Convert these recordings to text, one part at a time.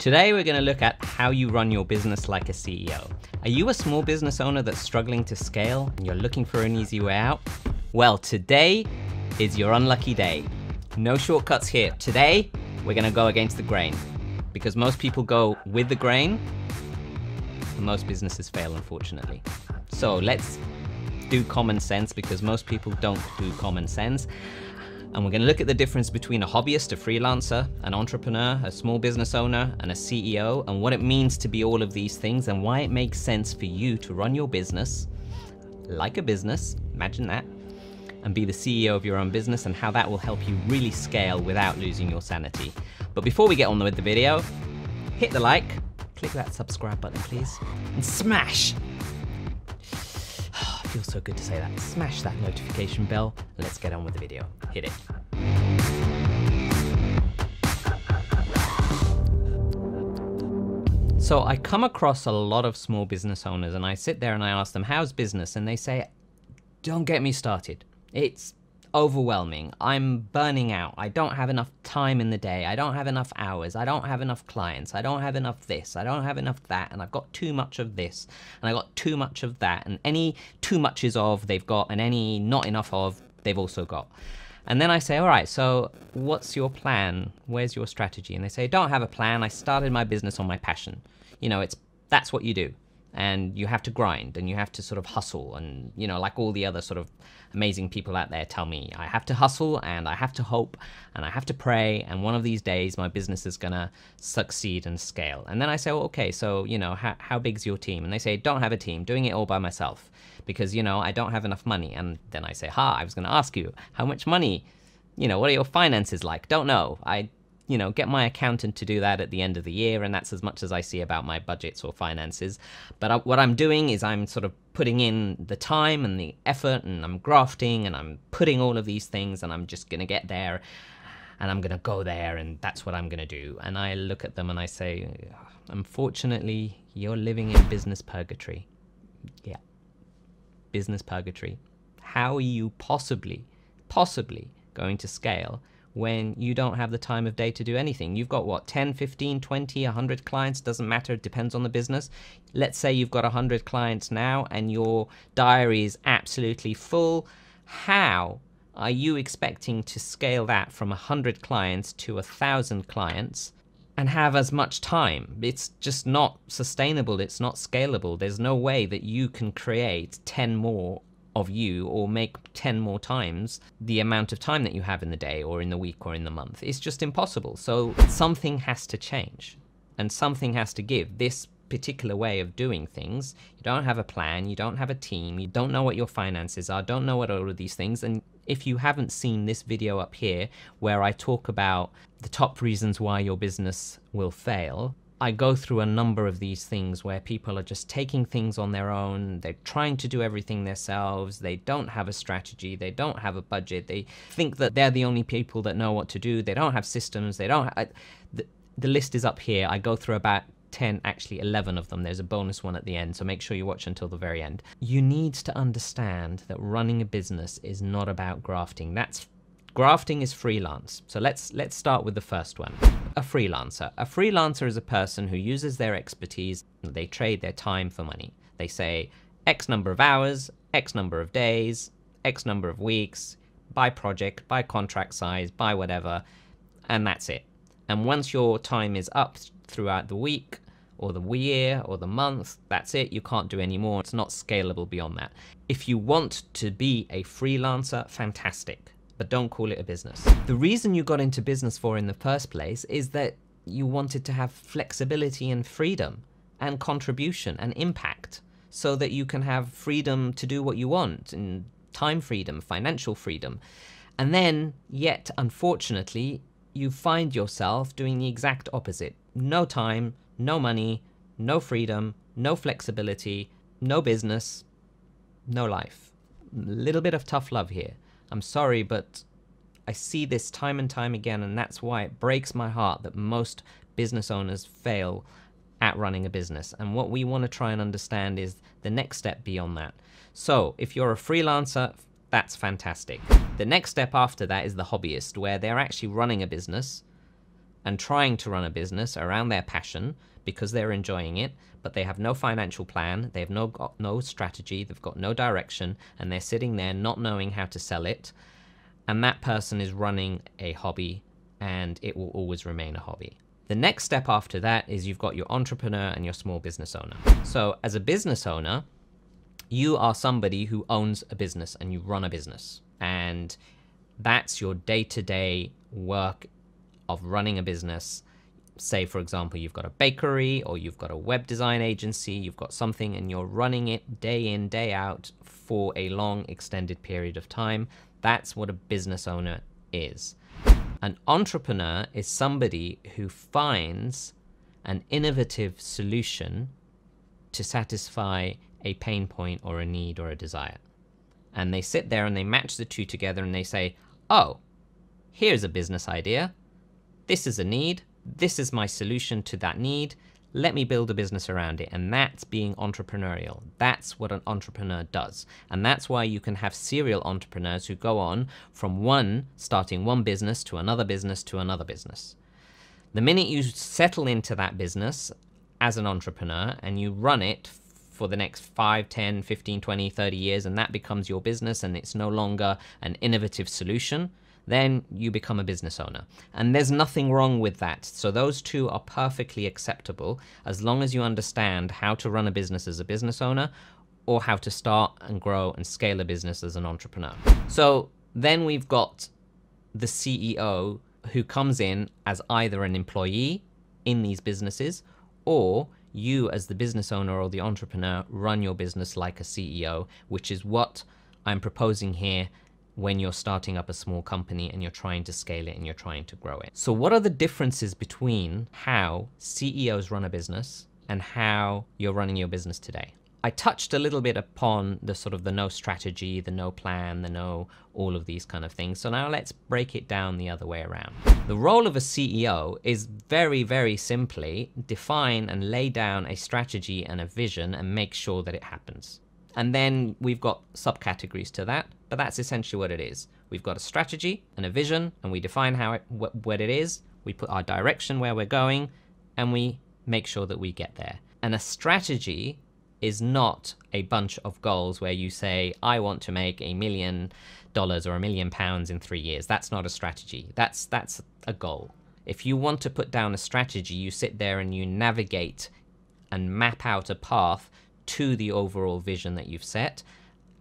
Today we're going to look at how you run your business like a CEO. Are you a small business owner that's struggling to scale and you're looking for an easy way out? Well, today is your unlucky day. No shortcuts here. Today we're going to go against the grain because most people go with the grain and most businesses fail, unfortunately. So let's do common sense because most people don't do common sense. And we're going to look at the difference between a hobbyist, a freelancer, an entrepreneur, a small business owner, and a CEO, and what it means to be all of these things and why it makes sense for you to run your business like a business, imagine that, and be the CEO of your own business and how that will help you really scale without losing your sanity. But before we get on with the video, hit the like, click that subscribe button please, and smash! It feels so good to say that. Smash that notification bell. Let's get on with the video. Hit it. So I come across a lot of small business owners and I sit there and I ask them, how's business? And they say, don't get me started. It's overwhelming. I'm burning out. I don't have enough time in the day. I don't have enough hours. I don't have enough clients. I don't have enough this. I don't have enough that. And I've got too much of this. And I got too much of that. And any too muches of they've got, and any not enough of they've also got. And then I say, all right, so what's your plan? Where's your strategy? And they say, I don't have a plan. I started my business on my passion. You know, that's what you do. And you have to grind and you have to sort of hustle and, you know, like all the other sort of amazing people out there tell me, I have to hustle and I have to hope and I have to pray and one of these days my business is gonna succeed and scale. And then I say, well, okay, so, you know, how big's your team? And they say, don't have a team, doing it all by myself because, you know, I don't have enough money. And then I say, I was gonna ask you, how much money? You know, what are your finances like? Don't know. You know, get my accountant to do that at the end of the year, and that's as much as I see about my budgets or finances. But what I'm doing is I'm sort of putting in the time and the effort, and I'm grafting, and I'm putting all of these things, and I'm just gonna get there, and I'm gonna go there, and that's what I'm gonna do. And I look at them and I say, unfortunately, you're living in business purgatory. Yeah, business purgatory. How are you possibly going to scale when you don't have the time of day to do anything? You've got what, 10, 15, 20, 100 clients, doesn't matter, it depends on the business. Let's say you've got 100 clients now and your diary is absolutely full. How are you expecting to scale that from 100 clients to 1,000 clients and have as much time? It's just not sustainable, it's not scalable. There's no way that you can create 10 more of you or make 10 more times the amount of time that you have in the day or in the week or in the month. It's just impossible. So something has to change and something has to give. This particular way of doing things, you don't have a plan, you don't have a team, you don't know what your finances are, don't know what all of these things. And if you haven't seen this video up here where I talk about the top reasons why your business will fail, I go through a number of these things where people are just taking things on their own, they're trying to do everything themselves, they don't have a strategy, they don't have a budget, they think that they're the only people that know what to do, they don't have systems, they don't have... The list is up here, I go through about 10, actually 11 of them, there's a bonus one at the end, so make sure you watch until the very end. You need to understand that running a business is not about grafting. Grafting is freelance. So let's start with the first one. A freelancer. A freelancer is a person who uses their expertise. They trade their time for money. They say X number of hours, X number of days, X number of weeks, by project, by contract size, by whatever, and that's it. And once your time is up throughout the week or the year or the month, that's it, you can't do any more. It's not scalable beyond that. If you want to be a freelancer, fantastic. But don't call it a business. The reason you got into business in the first place is that you wanted to have flexibility and freedom and contribution and impact so that you can have freedom to do what you want, and time freedom, financial freedom. And then, yet, unfortunately, you find yourself doing the exact opposite. No time, no money, no freedom, no flexibility, no business, no life. A little bit of tough love here. I'm sorry, but I see this time and time again, and that's why it breaks my heart that most business owners fail at running a business. And what we want to try and understand is the next step beyond that. So if you're a freelancer, that's fantastic. The next step after that is the hobbyist, where they're actually running a business, and trying to run a business around their passion because they're enjoying it, but they have no financial plan, they have no strategy, they've got no direction, and they're sitting there not knowing how to sell it. And that person is running a hobby, and it will always remain a hobby. The next step after that is you've got your entrepreneur and your small business owner. So as a business owner, you are somebody who owns a business and you run a business. And that's your day-to-day work of running a business. Say, for example, you've got a bakery or you've got a web design agency, you've got something and you're running it day in, day out for a long extended period of time. That's what a business owner is. An entrepreneur is somebody who finds an innovative solution to satisfy a pain point or a need or a desire. And they sit there and they match the two together and they say, oh, here's a business idea. This is a need. This is my solution to that need. Let me build a business around it. And that's being entrepreneurial. That's what an entrepreneur does. And that's why you can have serial entrepreneurs who go on from starting one business to another business to another business. The minute you settle into that business as an entrepreneur and you run it for the next 5, 10, 15, 20, 30 years, and that becomes your business and it's no longer an innovative solution, then you become a business owner. And there's nothing wrong with that. So those two are perfectly acceptable as long as you understand how to run a business as a business owner or how to start and grow and scale a business as an entrepreneur. So then we've got the CEO who comes in as either an employee in these businesses or you as the business owner or the entrepreneur run your business like a CEO, which is what I'm proposing here when you're starting up a small company and you're trying to scale it and you're trying to grow it. So what are the differences between how CEOs run a business and how you're running your business today? I touched a little bit upon the sort of the no strategy, the no plan, the no, all of these kind of things. So now let's break it down the other way around. The role of a CEO is very, very simply define and lay down a strategy and a vision and make sure that it happens. And then we've got subcategories to that, but that's essentially what it is. We've got a strategy and a vision, and we define what it is, we put our direction where we're going, and we make sure that we get there. And a strategy is not a bunch of goals where you say, I want to make $1 million or £1 million in 3 years. That's not a strategy. That's a goal. If you want to put down a strategy, you sit there and you navigate and map out a path to the overall vision that you've set,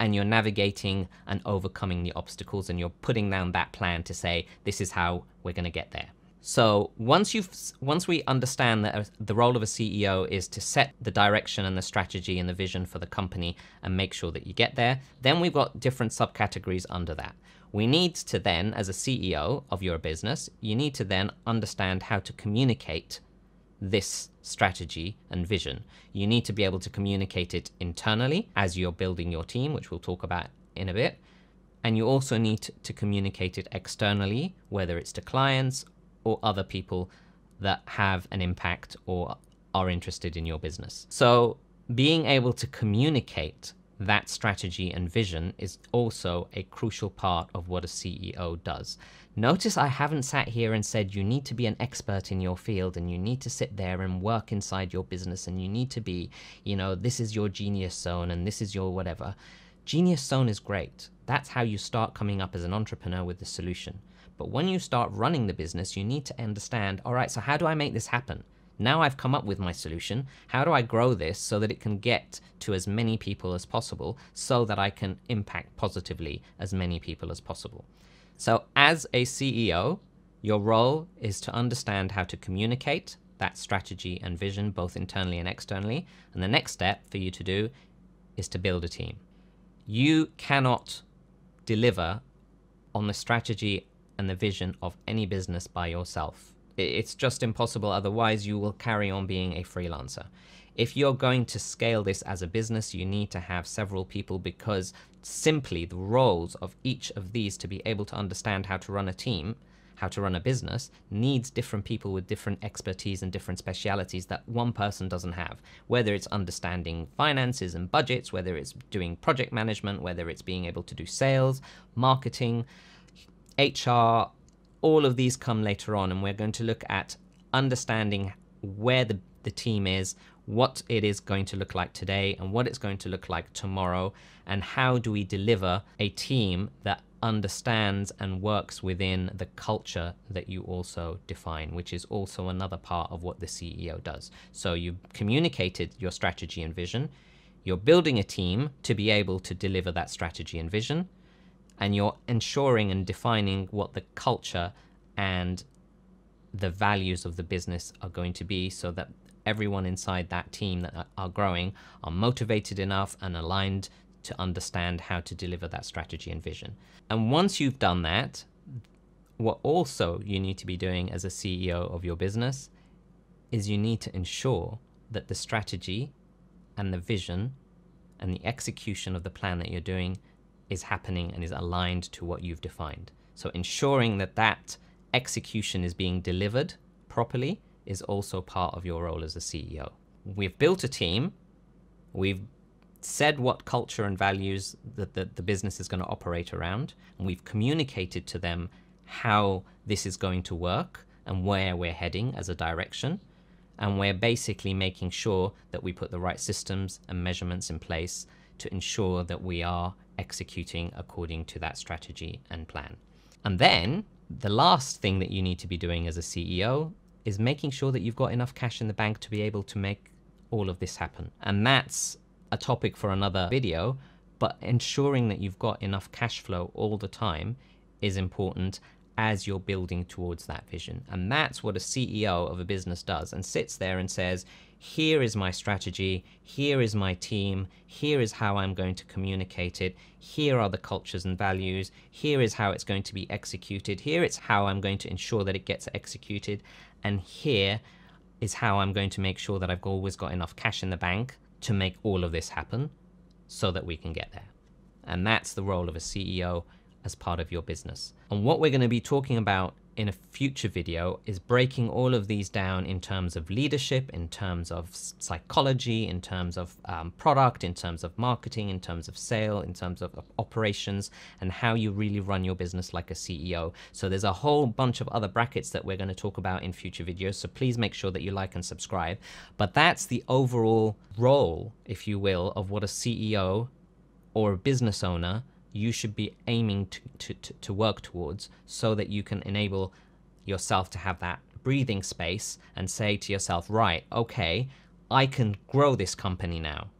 and you're navigating and overcoming the obstacles, and you're putting down that plan to say, this is how we're going to get there. So once we understand that the role of a CEO is to set the direction and the strategy and the vision for the company and make sure that you get there, then we've got different subcategories under that. We need to then, as a CEO of your business, you need to then understand how to communicate this strategy and vision. You need to be able to communicate it internally as you're building your team, which we'll talk about in a bit. And you also need to communicate it externally, whether it's to clients or other people that have an impact or are interested in your business. So being able to communicate that strategy and vision is also a crucial part of what a CEO does. Notice I haven't sat here and said you need to be an expert in your field and you need to sit there and work inside your business and you need to be, you know, this is your genius zone and this is your whatever. Genius zone is great. That's how you start coming up as an entrepreneur with the solution. But when you start running the business, you need to understand, all right, so how do I make this happen? Now I've come up with my solution. How do I grow this so that it can get to as many people as possible so that I can impact positively as many people as possible? So as a CEO, your role is to understand how to communicate that strategy and vision, both internally and externally. And the next step for you to do is to build a team. You cannot deliver on the strategy and the vision of any business by yourself. It's just impossible, otherwise you will carry on being a freelancer. If you're going to scale this as a business, you need to have several people because simply the roles of each of these to be able to understand how to run a team, how to run a business, needs different people with different expertise and different specialities that one person doesn't have. Whether it's understanding finances and budgets, whether it's doing project management, whether it's being able to do sales, marketing, HR, all of these come later on, and we're going to look at understanding where the team is, what it is going to look like today and what it's going to look like tomorrow, and how do we deliver a team that understands and works within the culture that you also define, which is also another part of what the CEO does. So you communicated your strategy and vision, you're building a team to be able to deliver that strategy and vision, and you're ensuring and defining what the culture and the values of the business are going to be, so that everyone inside that team that are growing are motivated enough and aligned to understand how to deliver that strategy and vision. And once you've done that, what also you need to be doing as a CEO of your business is you need to ensure that the strategy and the vision and the execution of the plan that you're doing is happening and is aligned to what you've defined. So ensuring that that execution is being delivered properly is also part of your role as a CEO. We've built a team, we've said what culture and values that the business is going to operate around, and we've communicated to them how this is going to work and where we're heading as a direction, and we're basically making sure that we put the right systems and measurements in place to ensure that we are executing according to that strategy and plan. And then the last thing that you need to be doing as a CEO is making sure that you've got enough cash in the bank to be able to make all of this happen. And that's a topic for another video, but ensuring that you've got enough cash flow all the time is important as you're building towards that vision. And that's what a CEO of a business does, and sits there and says, here is my strategy, here is my team, here is how I'm going to communicate it, here are the cultures and values, here is how it's going to be executed, here it's how I'm going to ensure that it gets executed, and here is how I'm going to make sure that I've always got enough cash in the bank to make all of this happen so that we can get there. And that's the role of a CEO as part of your business. And what we're going to be talking about in a future video is breaking all of these down in terms of leadership, in terms of psychology, in terms of product, in terms of marketing, in terms of sale, in terms of operations, and how you really run your business like a CEO. So there's a whole bunch of other brackets that we're going to talk about in future videos, so please make sure that you like and subscribe. But that's the overall role, if you will, of what a CEO or a business owner you should be aiming to work towards, so that you can enable yourself to have that breathing space and say to yourself, right, okay, I can grow this company now.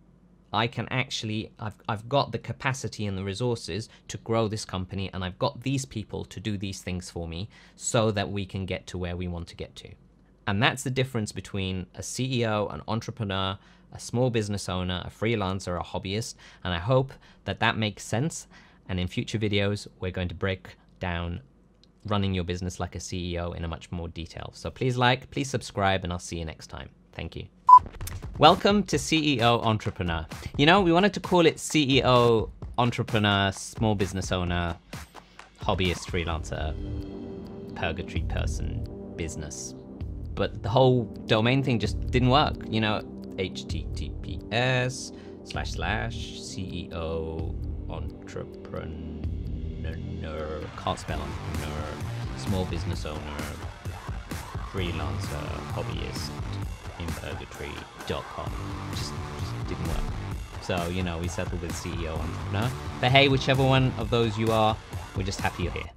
I can actually, I've got the capacity and the resources to grow this company, and I've got these people to do these things for me so that we can get to where we want to get to. And that's the difference between a CEO, an entrepreneur, a small business owner, a freelancer, a hobbyist, and I hope that that makes sense. And in future videos, we're going to break down running your business like a CEO in a much more detail. So please like, please subscribe, and I'll see you next time. Thank you. Welcome to CEO Entrepreneur. You know, we wanted to call it CEO Entrepreneur, Small Business Owner, Hobbyist, Freelancer, Purgatory Person, Business. But the whole domain thing just didn't work, you know, https://CEO entrepreneur, can't spell entrepreneur, small business owner, freelancer, hobbyist, in purgatory.com. Just didn't work. So, you know, we settled with CEO Entrepreneur. But hey, whichever one of those you are, we're just happy you're here.